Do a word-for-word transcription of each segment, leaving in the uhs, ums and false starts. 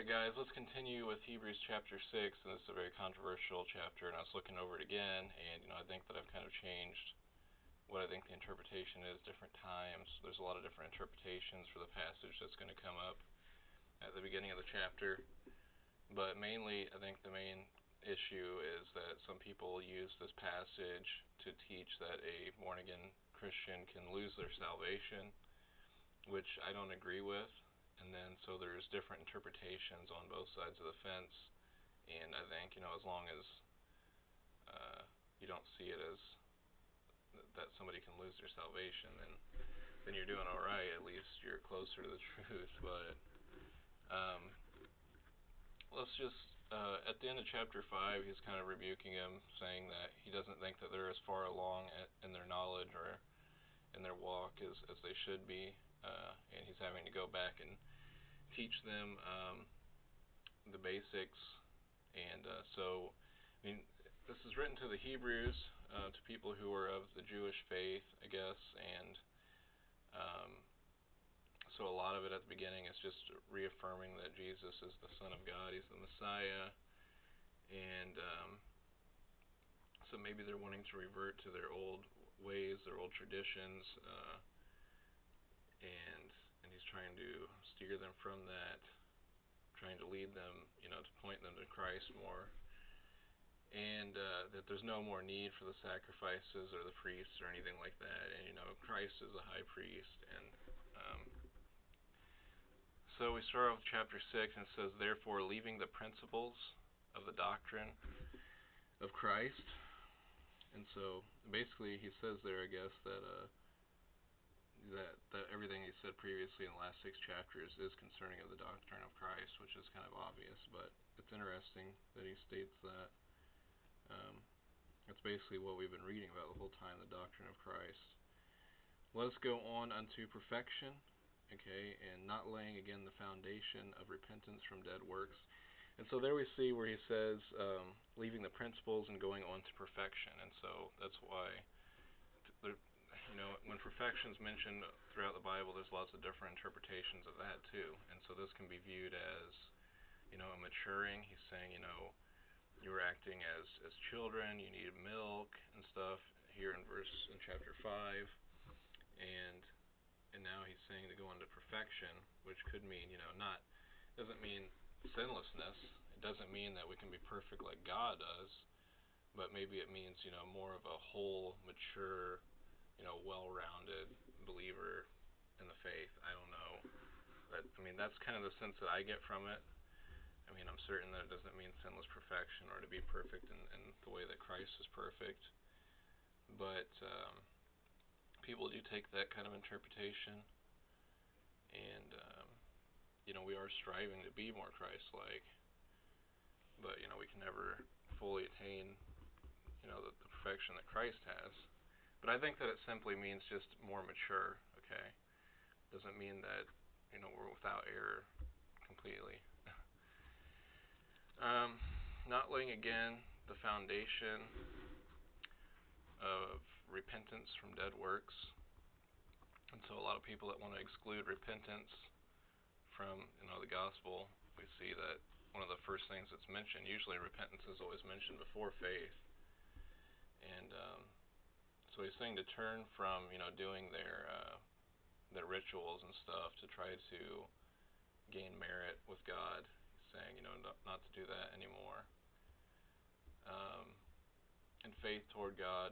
Alright guys, let's continue with Hebrews chapter six, and this is a very controversial chapter, and I was looking over it again, and you know, I think that I've kind of changed what I think the interpretation is different times. There's a lot of different interpretations for the passage that's going to come up at the beginning of the chapter, but mainly I think the main issue is that some people use this passage to teach that a born-again Christian can lose their salvation, which I don't agree with. And then, so there's different interpretations on both sides of the fence, and I think, you know, as long as uh, you don't see it as th that somebody can lose their salvation, then then you're doing all right. At least you're closer to the truth. But um, let's just uh, at the end of chapter five, he's kind of rebuking him, saying that he doesn't think that they're as far along at, in their knowledge or in their walk as as they should be. Uh, and he's having to go back and teach them um, the basics. And uh, so, I mean, this is written to the Hebrews, uh, to people who are of the Jewish faith, I guess, and um, so a lot of it at the beginning is just reaffirming that Jesus is the Son of God, he's the Messiah, and um, so maybe they're wanting to revert to their old ways, their old traditions, uh, And, and he's trying to steer them from that, trying to lead them, you know, to point them to Christ more. And uh, that there's no more need for the sacrifices or the priests or anything like that. And, you know, Christ is a high priest. And um, so we start off with chapter six, and it says, "Therefore, leaving the principles of the doctrine of Christ." And so basically he says there, I guess, that... Uh, That, that everything he said previously in the last six chapters is concerning of the doctrine of Christ, which is kind of obvious, but it's interesting that he states that. Um, that's basically what we've been reading about the whole time, the doctrine of Christ. "Let us go on unto perfection," okay, "and not laying again the foundation of repentance from dead works." And so there we see where he says, um, leaving the principles and going on to perfection, and so that's why there, you know, when perfection is mentioned throughout the Bible, there's lots of different interpretations of that too. And so this can be viewed as, you know, a maturing. He's saying, you know, you were acting as as children, you needed milk and stuff here in verse in chapter five, and and now he's saying to go on to perfection, which could mean, you know, not doesn't mean sinlessness. It doesn't mean that we can be perfect like God does, but maybe it means, you know, more of a whole, mature, you know, well-rounded believer in the faith. I don't know. But, I mean, that's kind of the sense that I get from it. I mean, I'm certain that it doesn't mean sinless perfection or to be perfect in, in the way that Christ is perfect. But um, people do take that kind of interpretation. And, um, you know, we are striving to be more Christ-like. But, you know, we can never fully attain, you know, the, the perfection that Christ has. But I think that it simply means just more mature, okay? Doesn't mean that, you know, we're without error completely. um, not laying again the foundation of repentance from dead works. And so a lot of people that want to exclude repentance from, you know, the gospel, we see that one of the first things that's mentioned, usually repentance is always mentioned before faith. And, um... So he's saying to turn from, you know, doing their uh, their rituals and stuff to try to gain merit with God. He's saying, you know, not, not to do that anymore. Um, and faith toward God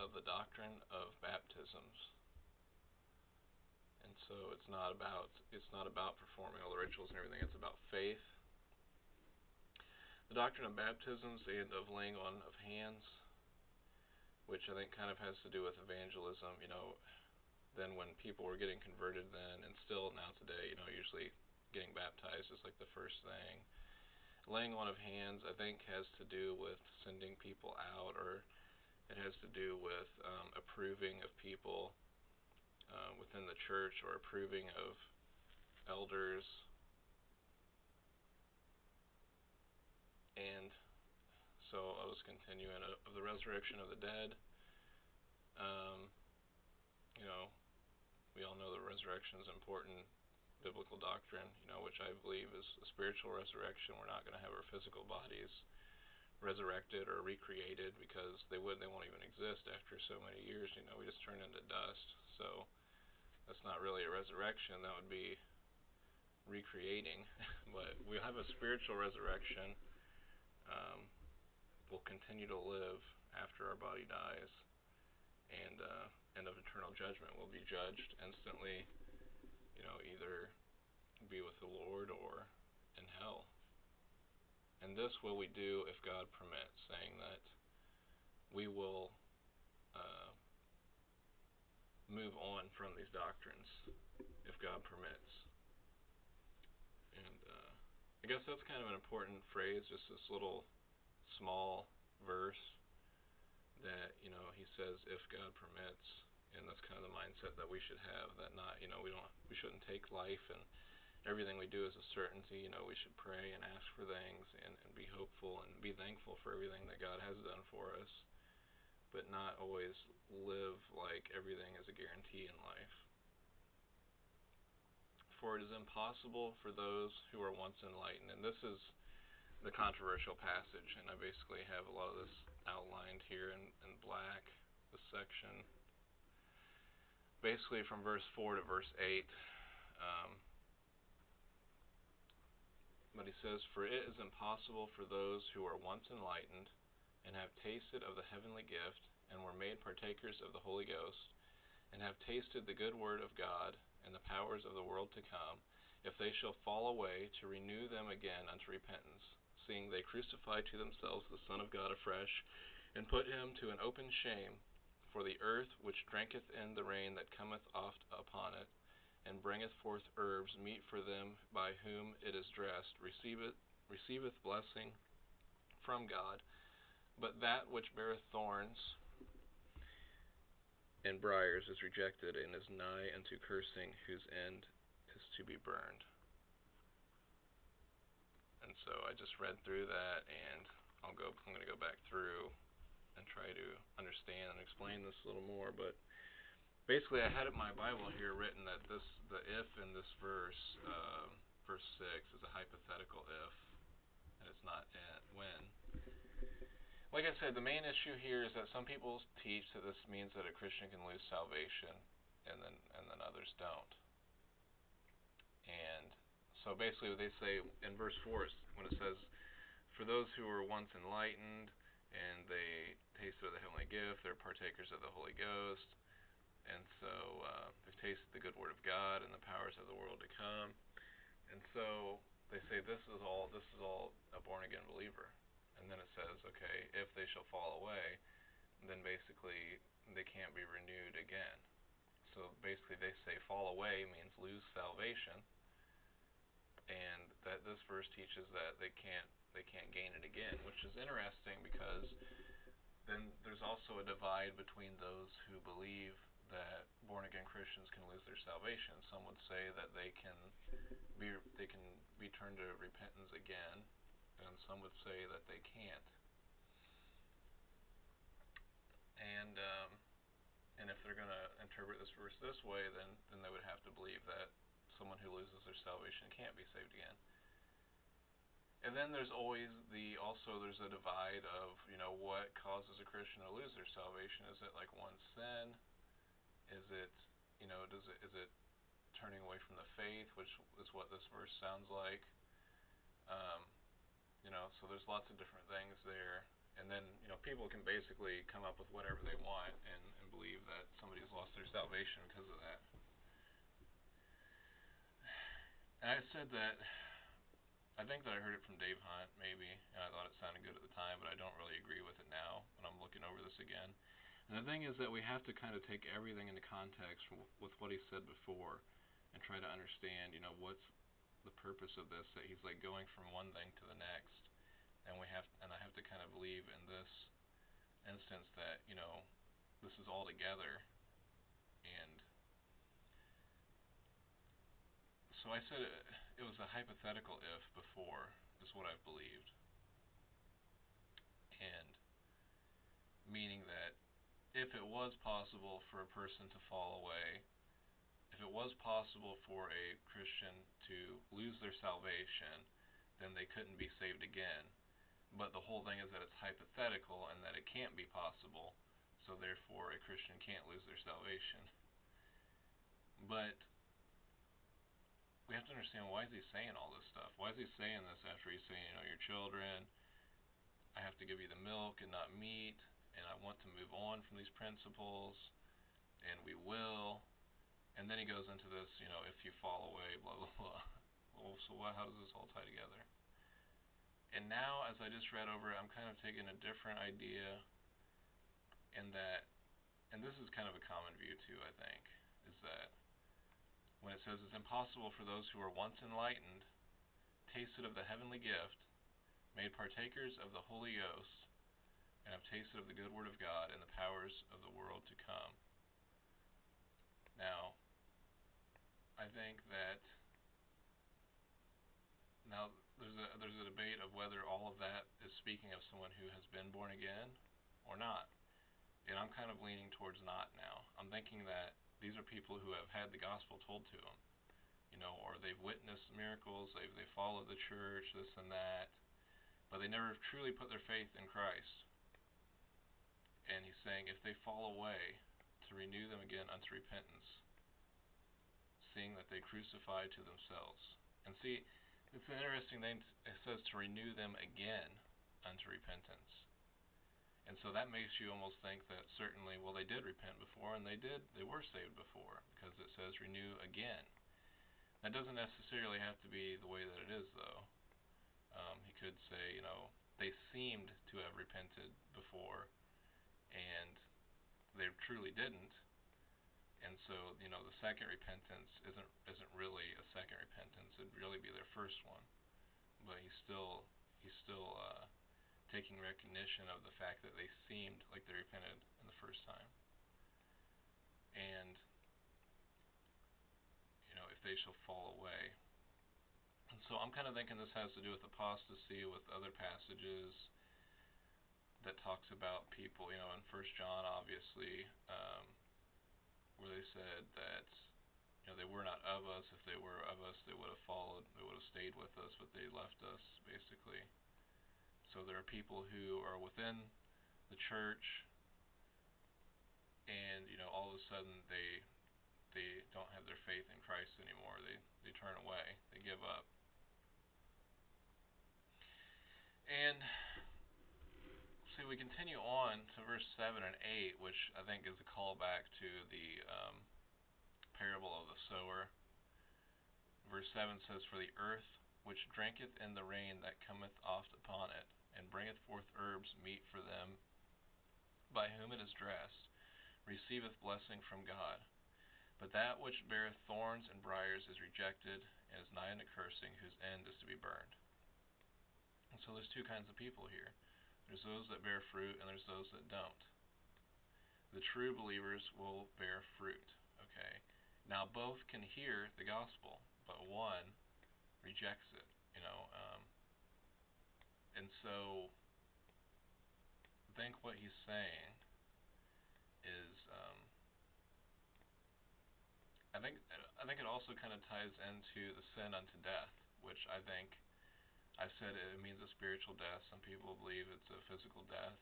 of the doctrine of baptisms. And so it's not about it's not about performing all the rituals and everything. It's about faith. The doctrine of baptisms and of laying on of hands, which I think kind of has to do with evangelism. You know, then when people were getting converted then, and still now today, you know, usually getting baptized is like the first thing. Laying on of hands, I think, has to do with sending people out, or it has to do with um, approving of people uh, within the church, or approving of elders. And so I'll just continue in, uh, of the resurrection of the dead. Um, you know, we all know the resurrection is important biblical doctrine, you know, which I believe is a spiritual resurrection. We're not going to have our physical bodies resurrected or recreated, because they wouldn't, they won't even exist after so many years. You know, we just turn into dust. So that's not really a resurrection. That would be recreating. But we have a spiritual resurrection. Um, we'll continue to live after our body dies, and uh, end of eternal judgment. We'll be judged instantly. You know, either be with the Lord or in hell. And this will we do if God permits, saying that we will uh, move on from these doctrines if God permits. And uh, I guess that's kind of an important phrase, just this little small verse that, you know, he says, if God permits, and that's kind of the mindset that we should have, that not, you know, we don't, we shouldn't take life and everything we do is a certainty. You know, we should pray and ask for things, and, and be hopeful and be thankful for everything that God has done for us, but not always live like everything is a guarantee in life. For it is impossible for those who are once enlightened. And this is the controversial passage, and I basically have a lot of this outlined here in, in black, this section. Basically from verse four to verse eight. Um, But he says, for it is impossible for those who are once enlightened and have tasted of the heavenly gift and were made partakers of the Holy Ghost and have tasted the good word of God and the powers of the world to come, if they shall fall away, to renew them again unto repentance, seeing they crucify to themselves the Son of God afresh and put him to an open shame. For the earth which drinketh in the rain that cometh oft upon it, and bringeth forth herbs, meet for them by whom it is dressed, receiveth, receiveth blessing from God. But that which beareth thorns and briars is rejected, and is nigh unto cursing, whose end is to be burned. And so I just read through that, and I'll go, I'm going to go back through and try to understand and explain this a little more, but basically, I had in my Bible here written that this, the if in this verse, uh, verse six, is a hypothetical if, and it's not when. Like I said, the main issue here is that some people teach that this means that a Christian can lose salvation, and then and then others don't. And so basically, what they say in verse four is when it says, "For those who were once enlightened, and they tasted of the heavenly gift, they're partakers of the Holy Ghost." And so uh, they've tasted the good word of God and the powers of the world to come. And so they say this is all this is all a born again believer. And then it says, okay, if they shall fall away, then basically they can't be renewed again. So basically they say fall away means lose salvation, and that this verse teaches that they can't they can't gain it again, which is interesting because then there's also a divide between those who believe that born-again Christians can lose their salvation. Some would say that they can be they can be turned to repentance again, and some would say that they can't. And um, and if they're going to interpret this verse this way, then then they would have to believe that someone who loses their salvation can't be saved again. And then there's always the, also there's a divide of, you know, what causes a Christian to lose their salvation. Is it like one sin? Is it, you know, does it, is it turning away from the faith, which is what this verse sounds like? Um, you know, so there's lots of different things there. And then, you know, people can basically come up with whatever they want and, and believe that somebody's lost their salvation because of that. And I said that, I think that I heard it from Dave Hunt, maybe, and I thought it sounded good at the time, but I don't really agree with it now when I'm looking over this again. And the thing is that we have to kind of take everything into context with what he said before and try to understand, you know, what's the purpose of this, that he's like going from one thing to the next. And we have, and I have to kind of believe in this instance that, you know, this is all together. And so I said it, it was a hypothetical if before, is what I've believed. And meaning that if it was possible for a person to fall away, if if it was possible for a Christian to lose their salvation, then they couldn't be saved again. But the whole thing is that it's hypothetical and that it can't be possible, so therefore a Christian can't lose their salvation. But we have to understand, why is he saying all this stuff? Why is he saying this after he's saying, you know, your children, I have to give you the milk and not meat, and I want to move on from these principles, and we will. And then he goes into this, you know, if you fall away, blah, blah, blah. Well, so what, how does this all tie together? And now, as I just read over it, I'm kind of taking a different idea in that, and this is kind of a common view too, I think, is that when it says it's impossible for those who were once enlightened, tasted of the heavenly gift, made partakers of the Holy Ghost, and have tasted of the good word of God and the powers of the world to come. Now, I think that now there's a there's a debate of whether all of that is speaking of someone who has been born again or not. And I'm kind of leaning towards not now. I'm thinking that these are people who have had the gospel told to them, you know, or they've witnessed miracles, they've they followed the church, this and that, but they never truly put their faith in Christ. And he's saying, if they fall away, to renew them again unto repentance, seeing that they crucify to themselves. And see, it's an interesting thing, it says to renew them again unto repentance. And so that makes you almost think that certainly, well, they did repent before, and they did, they were saved before, because it says renew again. That doesn't necessarily have to be the way that it is, though. Um, he could say, you know, they seemed to have repented before, and they truly didn't, and so, you know, the second repentance isn't isn't really a second repentance. It'd really be their first one, but he's still he's still uh, taking recognition of the fact that they seemed like they repented in the first time. And you know, if they shall fall away. And so I'm kind of thinking this has to do with apostasy, with other passages that talks about people, you know, in First John, obviously, um, where they said that, you know, they were not of us. If they were of us, they would have followed, they would have stayed with us, but they left us, basically. So there are people who are within the church, and, you know, all of a sudden they they don't have their faith in Christ anymore. They, they turn away. They give up. And see, we continue on to verse seven and eight, which I think is a callback to the um, parable of the sower. Verse seven says, for the earth which drinketh in the rain that cometh oft upon it, and bringeth forth herbs meet for them, by whom it is dressed, receiveth blessing from God. But that which beareth thorns and briars is rejected, and is nigh unto cursing, whose end is to be burned. And so there's two kinds of people here. There's those that bear fruit, and there's those that don't. The true believers will bear fruit, okay? Now, both can hear the gospel, but one rejects it, you know. Um, and so, I think what he's saying is, um, I think, I think it also kind of ties into the sin unto death, which I think, I said it means a spiritual death. Some people believe it's a physical death,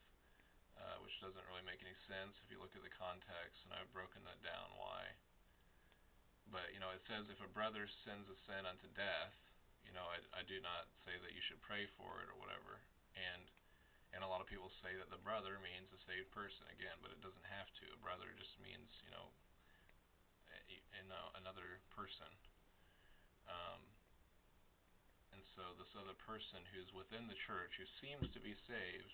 uh, which doesn't really make any sense if you look at the context, and I've broken that down why. But, you know, it says if a brother sins a sin unto death, you know, I, I do not say that you should pray for it or whatever. And and a lot of people say that the brother means a saved person again, but it doesn't have to. A brother just means, you know, a, a, another person. Um... And so this other person who's within the church, who seems to be saved,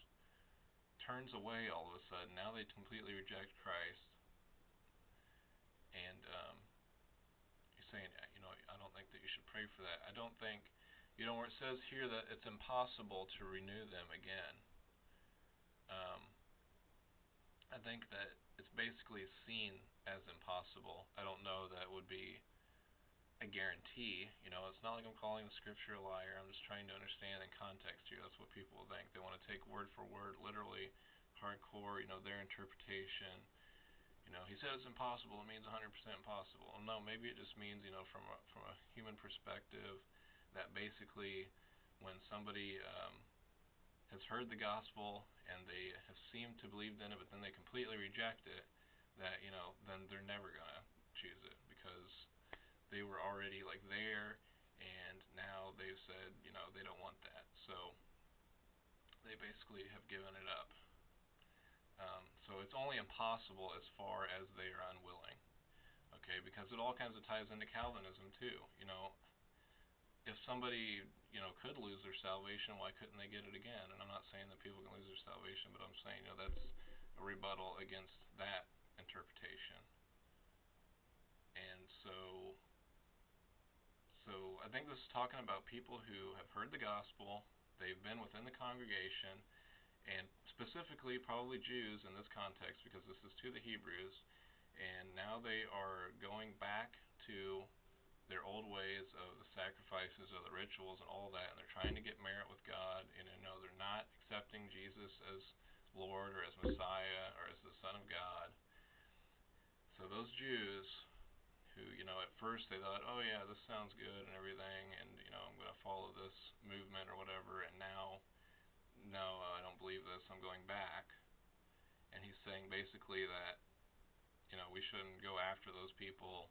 turns away all of a sudden. Now they completely reject Christ. And um, he's saying, you know, I don't think that you should pray for that. I don't think, you know, where it says here that it's impossible to renew them again. Um, I think that it's basically seen as impossible. I don't know that it would be a guarantee, you know. It's not like I'm calling the scripture a liar. I'm just trying to understand in context here. That's what people will think. They want to take word for word, literally, hardcore, you know, their interpretation, You know, he said it's impossible. It means one hundred percent possible. Well, no, maybe it just means, you know, from a, from a human perspective, that basically when somebody um, has heard the gospel and they have seemed to believe in it, but then they completely reject it, that, you know, then they're never going to choose it because they were already, like, there, and now they've said, you know, they don't want that. So they basically have given it up. Um, so it's only impossible as far as they are unwilling, okay? Because it all kinds of ties into Calvinism too. You know, if somebody, you know, could lose their salvation, why couldn't they get it again? And I'm not saying that people can lose their salvation, but I'm saying, you know, that's a rebuttal against that interpretation. And so, so I think this is talking about people who have heard the gospel, they've been within the congregation, and specifically probably Jews in this context, because this is to the Hebrews, and now they are going back to their old ways of the sacrifices, of the rituals and all that, and they're trying to get merit with God, and you know, they're not accepting Jesus as Lord or as Messiah or as the Son of God. So those Jews who, you know, at first they thought, oh yeah, this sounds good and everything, and you know, I'm going to follow this movement or whatever, and now, no, I don't believe this, I'm going back. And he's saying basically that, you know, we shouldn't go after those people,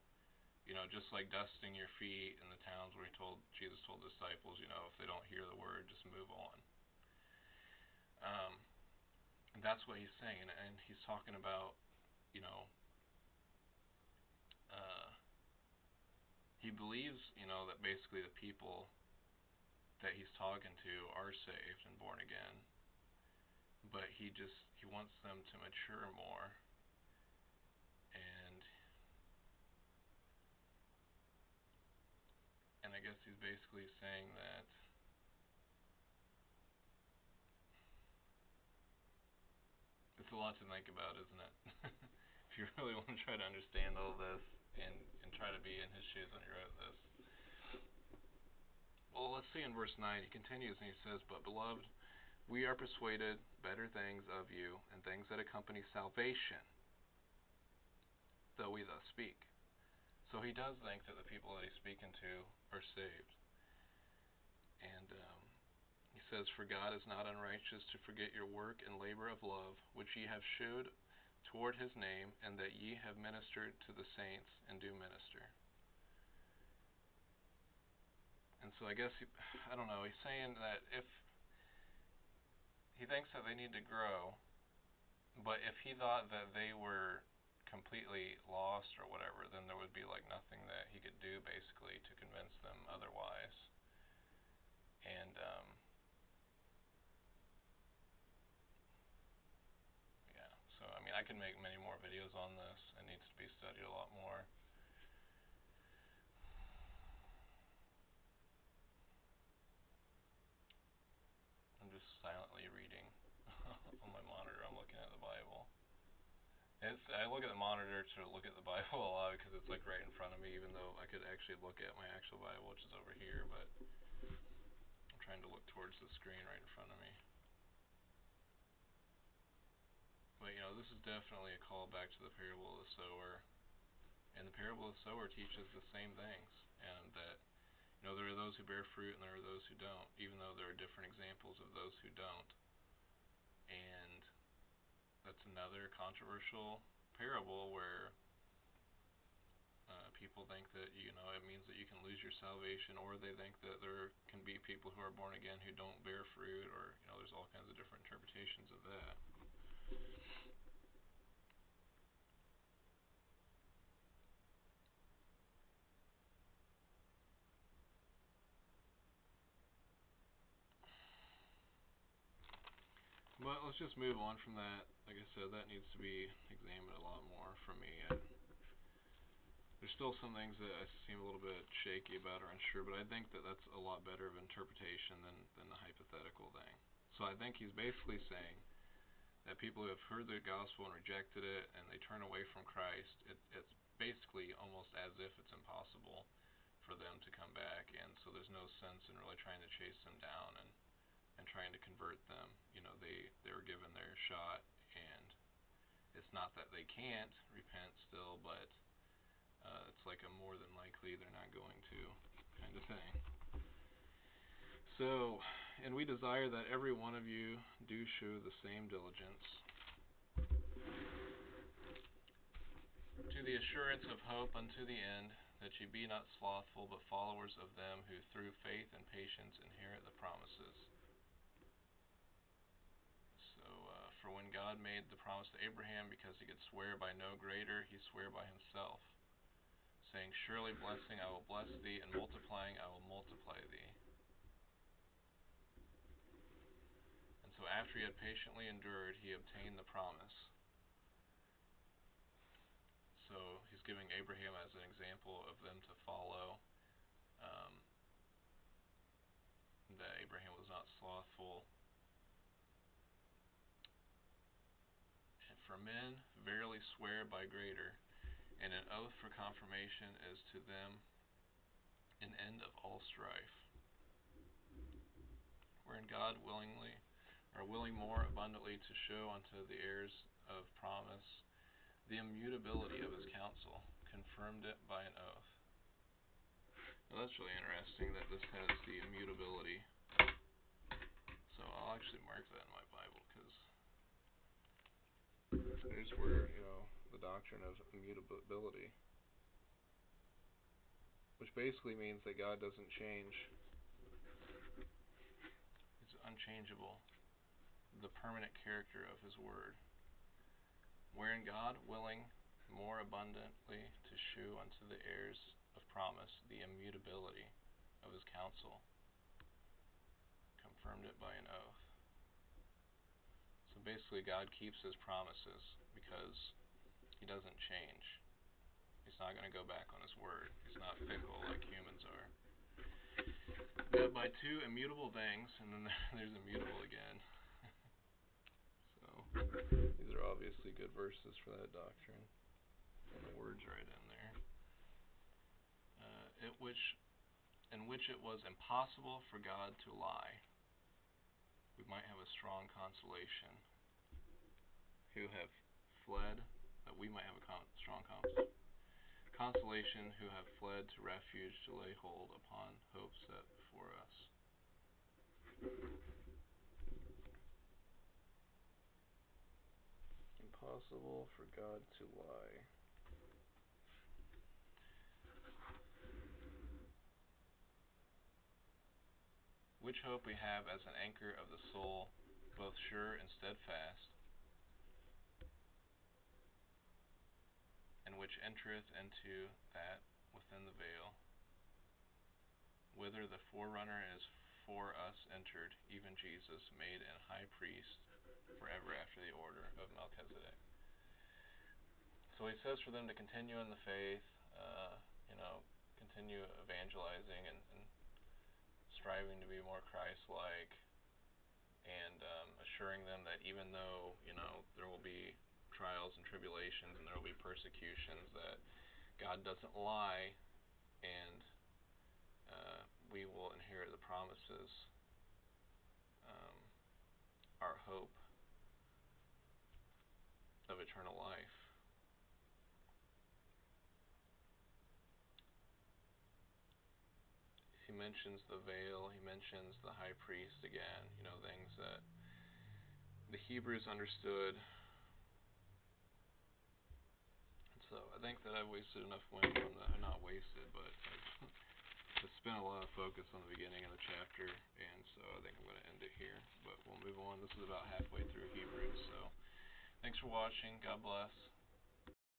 you know, just like dusting your feet in the towns where he told, Jesus told the disciples, you know, if they don't hear the word, just move on. Um, and that's what he's saying, and, and he's talking about, you know, uh, he believes, you know, that basically the people that he's talking to are saved and born again, but he just, he wants them to mature more, and and I guess he's basically saying that it's a lot to think about, isn't it? If you really want to try to understand all this and, and try to be in his shoes when he wrote this. Well, let's see in verse nine, he continues and he says, but beloved, we are persuaded better things of you, and things that accompany salvation, though we thus speak. So he does think that the people that he's speaking to are saved. And um, he says, for God is not unrighteous to forget your work and labor of love, which ye have shewed toward his name, and that ye have ministered to the saints and do minister. And so I guess, he, I don't know, he's saying that if he thinks that they need to grow, but if he thought that they were completely lost or whatever, then there would be like nothing that he could do basically to convince them otherwise. And, um, yeah, so I mean, I could make many more videos on this. It needs to be studied a lot more. I'm just silently reading on my monitor. I'm looking at the Bible. It's, I look at the monitor to look at the Bible a lot because it's like right in front of me, even though I could actually look at my actual Bible, which is over here, but I'm trying to look towards the screen right in front of me. But, you know, this is definitely a call back to the parable of the sower. And the parable of the sower teaches the same things, and that, you know, there are those who bear fruit and there are those who don't, even though there are different examples of those who don't. And that's another controversial parable where uh, people think that, you know, it means that you can lose your salvation, or they think that there can be people who are born again who don't bear fruit, or, you know, there's all kinds of different interpretations of that. But let's just move on from that. Like I said, that needs to be examined a lot more for me. I, there's still some things that I seem a little bit shaky about or unsure, but I think that that's a lot better of interpretation than, than the hypothetical thing. So I think he's basically saying that people who have heard the gospel and rejected it and they turn away from Christ, it, it's basically almost as if it's impossible for them to come back, and so there's no sense in really trying to chase them down and and trying to convert them. You know, they, they were given their shot, and it's not that they can't repent still, but uh, it's like a more than likely they're not going to kind of thing. So, and we desire that every one of you do show the same diligence to the assurance of hope unto the end, that ye be not slothful, but followers of them who through faith and patience inherit the promises. So, uh, for when God made the promise to Abraham, because he could swear by no greater, he sware by himself, saying, surely blessing I will bless thee, and multiplying I will multiply thee. And so after he had patiently endured, he obtained the promise. So he's giving Abraham as an example of them to follow, um, that Abraham was not slothful. And for men, verily swear by greater, and an oath for confirmation is to them an end of all strife, wherein God willingly, or willing more abundantly to show unto the heirs of promise the immutability of his counsel, confirmed it by an oath. Now that's really interesting that this has the immutability. So I'll actually mark that in my Bible, because there's where, you know, the doctrine of immutability, which basically means that God doesn't change. It's unchangeable, the permanent character of his word. Wherein God, willing more abundantly to shew unto the heirs of promise the immutability of his counsel, confirmed it by an oath. So basically God keeps his promises because he doesn't change. He's not going to go back on his word. He's not fickle like humans are. But by two immutable things, and then there's immutable again. So, these are obviously good verses for that doctrine. And the word's right in there. Uh, it which, in which it was impossible for God to lie, we might have a strong consolation, who have fled, that we might have a con strong cons consolation, who have fled to refuge to lay hold upon hope set before us. Impossible for God to lie. Which hope we have as an anchor of the soul, both sure and steadfast, and which entereth into that within the veil, whither the forerunner is for us entered, even Jesus, made an high priest forever after the order of Melchizedek. So he says for them to continue in the faith, uh, you know, continue evangelizing and, and striving to be more Christ-like, and um, assuring them that even though, you know, there will be trials and tribulations and there will be persecutions, that God doesn't lie, and uh, we will inherit the promises. Um, our hope of eternal life. He mentions the veil, he mentions the high priest again, you know, things that the Hebrews understood. And so I think that I've wasted enough wind on the, not wasted, but I spent a lot of focus on the beginning of the chapter, and so I think I'm going to end it here, but we'll move on. This is about halfway through Hebrews, so thanks for watching. God bless.